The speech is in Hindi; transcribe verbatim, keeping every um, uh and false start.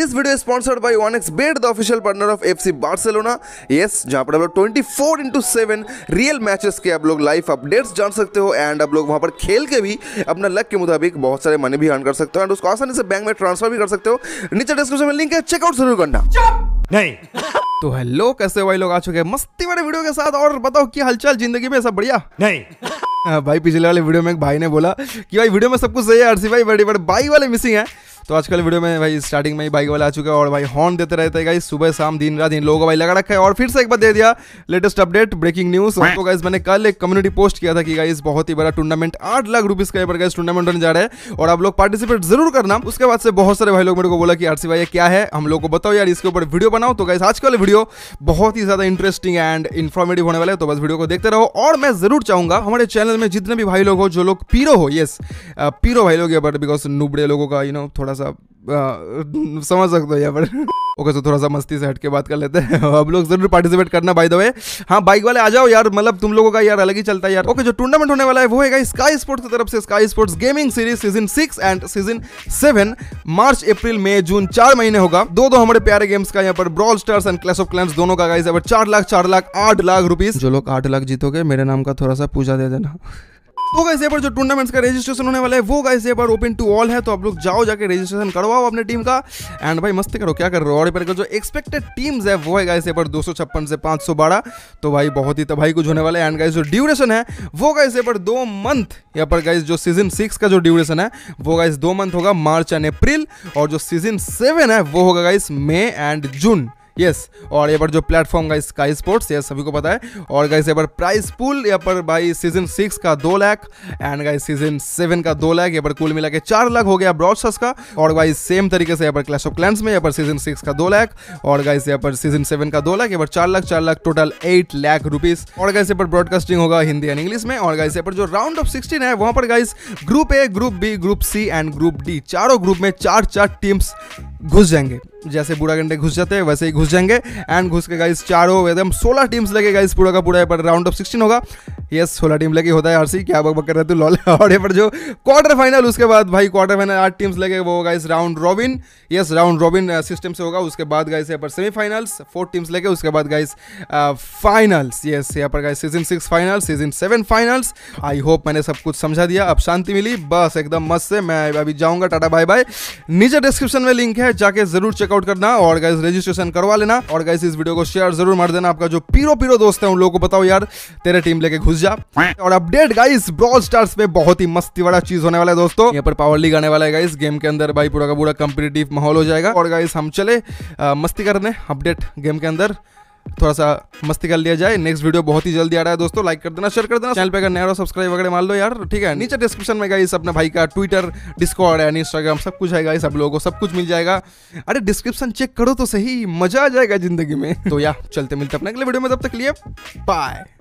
This video sponsored by one X bet, the official partner of FC Barcelona. Yes, जहां पर आप लोग twenty four into seven real matches के आप लोग लाइव अपडेट्स जान सकते हो एंड आप लोग वहां पर खेल के भी अपना लक के मुताबिक बहुत सारे मनी भी अर्न कर सकते हो एंड उसको आसानी से बैंक में ट्रांसफर भी कर सकते हो। नीचे डिस्क्रिप्शन में लिंक है, चेकआउट जरूर करना। नहीं तो हेलो, कैसे हो भाई लोग? आ चुके हैं मस्ती वाले वीडियो के साथ। और बताओ क्या हालचाल, जिंदगी में सब बढ़िया? नहीं भाई, पिछले वाले वीडियो में एक भाई ने बोला कि भाई वीडियो में सब कुछ सही है आरसी भाई, बड़े बड़े बाइक वाले मिसिंग है। तो आजकल वीडियो में भाई स्टार्टिंग में ही बाइक वाले आ चुके हैं और भाई हॉर्न देते रहते हैं गाइस सुबह शाम दिन रात, इन लोगों को भाई लगा रखा है। और फिर से एक बार दे दिया लेटेस्ट अपडेट, ब्रेकिंग न्यूज। तो गाइस मैंने कल एक कम्युनिटी पोस्ट किया था कि गाइस बहुत ही बड़ा टूर्नामेंट आठ लाख रुपीज का गाइस टूर्नामेंट होने जा रहा है और आप लोग पार्टिसिपेट जरूर करना। उसके बाद से बहुत सारे भाई लोग मेरे को बोला कि आरसी भाई ये क्या है, हम लोग को बताओ यार, इसके ऊपर वीडियो बनाओ। तो गाइस आज का वीडियो बहुत ही ज्यादा इंटरेस्टिंग एंड इन्फॉर्मेटिव होने वाला है, तो बस वीडियो को देखते रहो। और मैं जरूर चाहूंगा हमारे चैनल में जितने भी भाई लोग हो, जो लोग पीरो हो, यस पीरो भाई लोग, बिकॉज नूबड़े लोगों का यू नो थोड़ा सा आ, समझ सकते हो यहाँ पर। ओके, तो थोड़ा सा मस्ती से हट के बात कर लेते हैं। अब लोग जरूर पार्टिसिपेट करना बाय द वे। हाँ, बाइक वाले आ जाओ यार, मतलब तुम लोगों का यार अलग ही चलता है यार। ओके, जो टूर्नामेंट होने वाला है वो है स्काई स्पोर्ट्स की तरफ से, Sky Sports gaming series season six and season seven. March, अप्रैल, मई, जून, चार महीने होगा। दो दो हमारे प्यारे गेम्स का यहाँ पर, Brawl Stars and Clash of Clans, दोनों का गाइस यहाँ पर चार लाख चार लाख आठ लाख रुपीज। जो लोग आठ लाख जीतोगे मेरे नाम का थोड़ा सा पूजा दे देना। तो गाइस यहाँ पर जो टूर्नामेंट्स का रजिस्ट्रेशन होने वाला है वो गाइस यहाँ पर ओपन टू ऑल है, तो आप लोग जाओ जाके रजिस्ट्रेशन करवाओ अपने टीम का एंड भाई मस्ती करो, क्या कर रहे हो। और यहाँ पर जो एक्सपेक्टेड टीम्स है वो है गाइस यहाँ पर दो सौ छप्पन से पाँच सौ बारह, तो भाई बहुत ही तबाही कुछ होने वाला है। एंड गाइस जो ड्यूरेशन है वो गाइस यहाँ पर दो मंथ, यहाँ पर गाइस जो सीजन सिक्स का जो ड्यूरेशन है वो गाइस दो मंथ होगा, मार्च एंड अप्रैल। और जो सीजन सेवन है वो होगा guys May and June. Yes yes, और यहाँ पर जो platform guys Sky Sports, yes सभी को पता है। और गाइस यहाँ पर प्राइस पूल यहाँ पर भाई सीजन सिक्स का दो lakh and guys season seven का दो लाख, यहाँ पर कुल मिला के चार लाख हो गया ब्रॉड स्टार्स का। और गाइस सेम तरीके से यहाँ पर क्लैश ऑफ क्लैंस में यहाँ पर सीजन सिक्स का दो लाख और गाइस यहाँ पर सीजन सेवन का दो लाख, यहाँ पर चार लाख चार lakh total eight lakh rupees. और गाइस यहाँ पर ब्रॉडकास्टिंग होगा हिंदी एंड इंग्लिश में। और गाइस यहाँ पर जो राउंड ऑफ सिक्सटीन है वहाँ पर guys group A, group B, group C and group D, चारों ग्रुप में चार चार टीम्स घुस जाएंगे। जैसे बूढ़ा गंडे घुस जाते हैं वैसे ही घुस जाएंगे एंड घुस के गाइस चारों एकदम सोलह टीम्स लगे गाइस, पूरा का पूरा यहाँ पर राउंड ऑफ सिक्सटीन होगा। यस, सोलह टीम लगी होता है आरसी, क्या बकबक कर रहे थे लॉल। और यहाँ पर जो क्वार्टर फाइनल, उसके बाद भाई क्वार्टर फाइनल आठ टीम्स लगे, वो होगा इस round robin. Yes, round robin system से होगा। उसके बाद गाइस यहाँ पर सेमीफाइनल्स, फोर टीम्स लगे, उसके बाद गाइस फाइनल्स। यस, यहाँ पर guys season six final, season seven finals. I hope मैंने सब कुछ समझा दिया, अब शांति मिली बस एकदम मस्त से। मैं अभी जाऊँगा, टाटा बाय बाय। नीचे डिस्क्रिप्शन में लिंक है, जाके जरूर चेकआउट करना और गाइस रजिस्ट्रेशन करवा लेना। और गाइस इस वीडियो को शेयर जरूर मार देना, आपका जो पीरो पीरो दोस्त है उन लोगों को बताओ यार तेरे टीम लेके घुस जा। और अपडेट गाइस ब्रॉल स्टार्स में बहुत ही मस्ती वाला चीज होने वाला है दोस्तों, यहाँ पर पावर लीग आने वाला है गाइस। गेम के अंदर भाई पूरा का पूरा कॉम्पिटिटिव माहौल हो जाएगा। और गाइस हम चले आ, मस्ती करने, अपडेट गेम के अंदर थोड़ा सा मस्ती कर लिया जाए। नेक्स्ट वीडियो बहुत ही जल्दी आ रहा है दोस्तों, लाइक कर देना, शेयर कर देना, चैनल पे अगर नया हो सब्सक्राइब वगैरह मान लो यार, ठीक है। नीचे डिस्क्रिप्शन में गाइस अपने भाई का ट्विटर, डिस्कॉर्ड एंड इंस्टाग्राम सब कुछ है गाइस, सब लोगों को सब कुछ मिल जाएगा। अरे डिस्क्रिप्शन चेक करो तो सही, मजा आ जाएगा जिंदगी में। तो यार चलते मिलते अपने अगले वीडियो में, तब तक के लिए बाय।